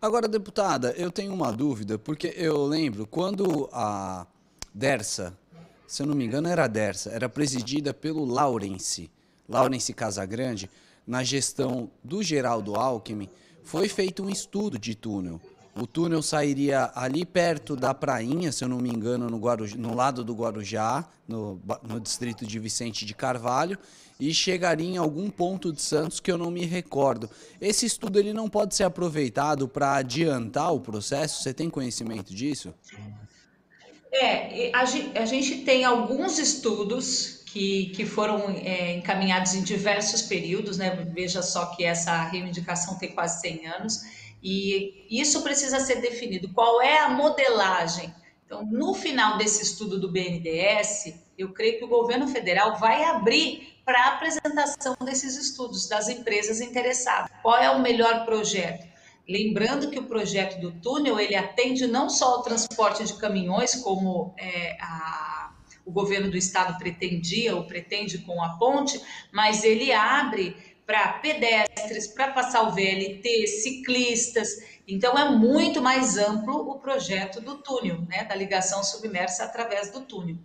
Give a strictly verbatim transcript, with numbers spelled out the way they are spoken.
Agora, deputada, eu tenho uma dúvida, porque eu lembro quando a Dersa, se eu não me engano era a Dersa, era presidida pelo Lawrence, Lawrence Casagrande, na gestão do Geraldo Alckmin, foi feito um estudo de túnel. O túnel sairia ali perto da Prainha, se eu não me engano, no, Guarujá, no lado do Guarujá, no, no distrito de Vicente de Carvalho, e chegaria em algum ponto de Santos que eu não me recordo. Esse estudo ele não pode ser aproveitado para adiantar o processo? Você tem conhecimento disso? É, a gente tem alguns estudos que, que foram é, encaminhados em diversos períodos, né? Veja só que essa reivindicação tem quase cem anos, e isso precisa ser definido, qual é a modelagem. Então, no final desse estudo do B N D E S, eu creio que o governo federal vai abrir para a apresentação desses estudos, das empresas interessadas. Qual é o melhor projeto? Lembrando que o projeto do túnel, ele atende não só ao transporte de caminhões, como é, a, o governo do estado pretendia ou pretende com a ponte, mas ele abre para pedestres, para passar o V L T, ciclistas. Então, é muito mais amplo o projeto do túnel, né, da ligação submersa através do túnel.